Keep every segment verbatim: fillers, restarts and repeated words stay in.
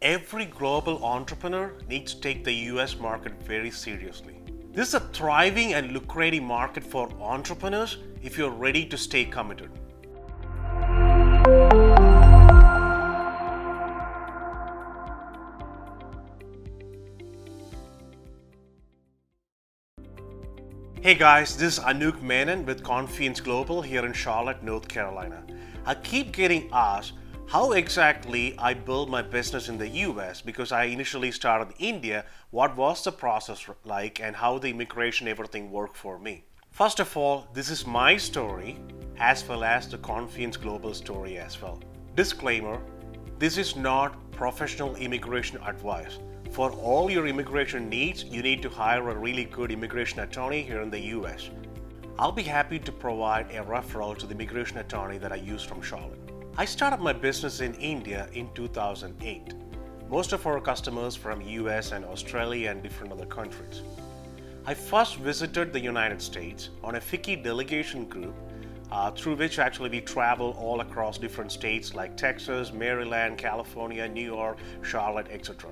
Every global entrepreneur needs to take the U S market very seriously. This is a thriving and lucrative market for entrepreneurs if you're ready to stay committed. Hey guys, this is Anouk Menon with Confianz Global here in Charlotte, North Carolina. I keep getting asked how exactly I build my business in the U S because I initially started in India. What was the process like and how the immigration everything worked for me? First of all, this is my story as well as the Confianz Global story as well. Disclaimer, this is not professional immigration advice. For all your immigration needs, you need to hire a really good immigration attorney here in the U S. I'll be happy to provide a referral to the immigration attorney that I use from Charlotte. I started my business in India in two thousand eight. Most of our customers from U S and Australia and different other countries. I first visited the United States on a FICCI delegation group uh, through which actually we travel all across different states like Texas, Maryland, California, New York, Charlotte, et cetera.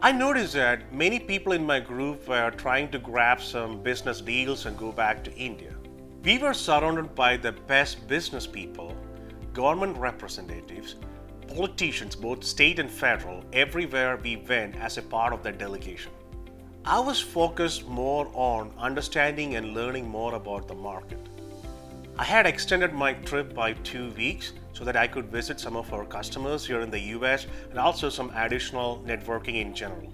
I noticed that many people in my group were trying to grab some business deals and go back to India. We were surrounded by the best business people, government representatives, politicians, both state and federal, everywhere we went as a part of that delegation. I was focused more on understanding and learning more about the market. I had extended my trip by two weeks so that I could visit some of our customers here in the U S and also some additional networking in general.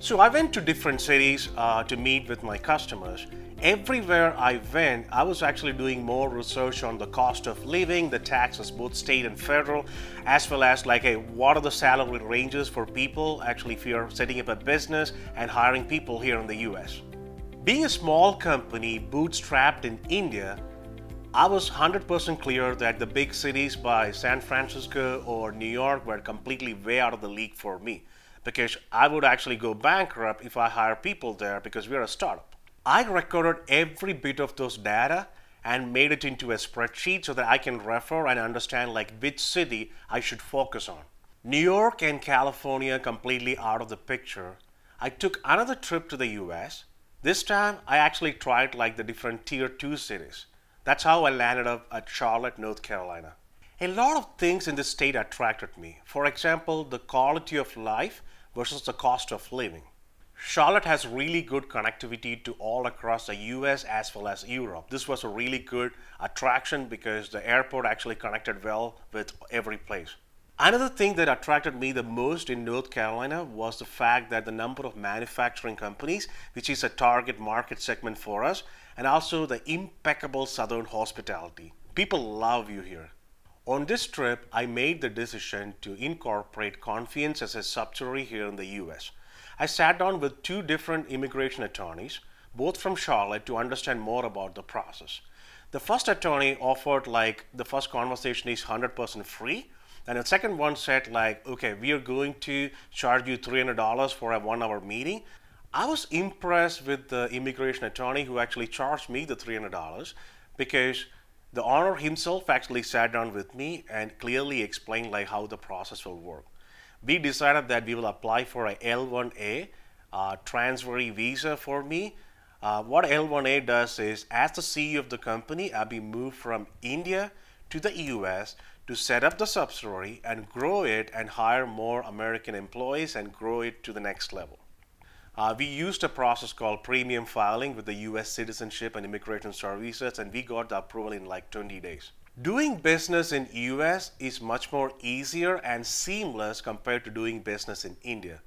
So I went to different cities uh, to meet with my customers. Everywhere I went, I was actually doing more research on the cost of living, the taxes, both state and federal, as well as like, hey, what are the salary ranges for people actually if you're setting up a business and hiring people here in the U S. Being a small company bootstrapped in India, I was one hundred percent clear that the big cities by San Francisco or New York were completely way out of the league for me because I would actually go bankrupt if I hire people there because we're a startup. I recorded every bit of those data and made it into a spreadsheet so that I can refer and understand like which city I should focus on. New York and California completely out of the picture. I took another trip to the U S. This time I actually tried like the different tier two cities. That's how I landed up at Charlotte, North Carolina. A lot of things in this state attracted me. For example, the quality of life versus the cost of living. Charlotte has really good connectivity to all across the U S as well as Europe. This was a really good attraction because the airport actually connected well with every place. Another thing that attracted me the most in North Carolina was the fact that the number of manufacturing companies, which is a target market segment for us, and also the impeccable Southern hospitality. People love you here. On this trip, I made the decision to incorporate Confianz as a subsidiary here in the U S. I sat down with two different immigration attorneys, both from Charlotte, to understand more about the process. The first attorney offered like the first conversation is one hundred percent free. And the second one said like, okay, we are going to charge you three hundred dollars for a one hour meeting. I was impressed with the immigration attorney who actually charged me the three hundred dollars because the owner himself actually sat down with me and clearly explained like how the process will work. We decided that we will apply for a L one A uh, transferee visa for me. Uh, what L one A does is as the C E O of the company, I'll be moved from India to the U S to set up the subsidiary and grow it and hire more American employees and grow it to the next level. Uh, we used a process called premium filing with the U S Citizenship and Immigration Services, and we got the approval in like twenty days. Doing business in U S is much more easier and seamless compared to doing business in India.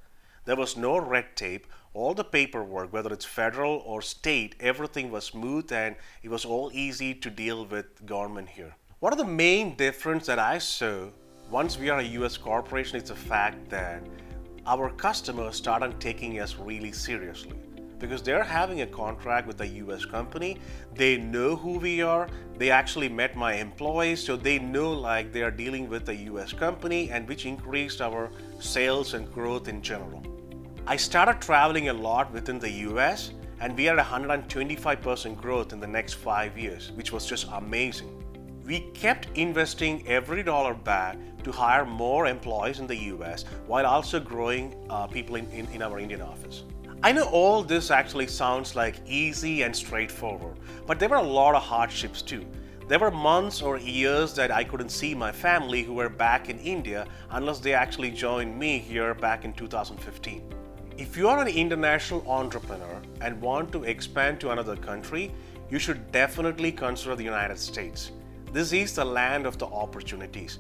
There was no red tape. All the paperwork, whether it's federal or state, everything was smooth and it was all easy to deal with government here. One of the main differences that I saw once we are a U S corporation is the fact that our customers started taking us really seriously because they're having a contract with a U S company. They know who we are. They actually met my employees, so they know like they are dealing with a U S company, and which increased our sales and growth in general. I started traveling a lot within the U S and we had one hundred twenty-five percent growth in the next five years, which was just amazing. We kept investing every dollar back to hire more employees in the U S while also growing uh, people in, in, in our Indian office. I know all this actually sounds like easy and straightforward, but there were a lot of hardships too. There were months or years that I couldn't see my family who were back in India unless they actually joined me here back in two thousand fifteen. If you are an international entrepreneur and want to expand to another country, you should definitely consider the United States. This is the land of the opportunities.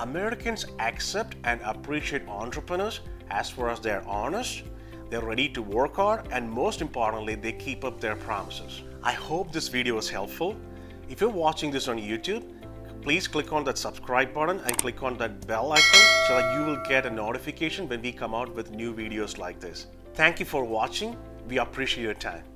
Americans accept and appreciate entrepreneurs as far as they're honest, they're ready to work hard, and most importantly, they keep up their promises. I hope this video was helpful. If you're watching this on YouTube, please click on that subscribe button and click on that bell icon so that you will get a notification when we come out with new videos like this. Thank you for watching. We appreciate your time.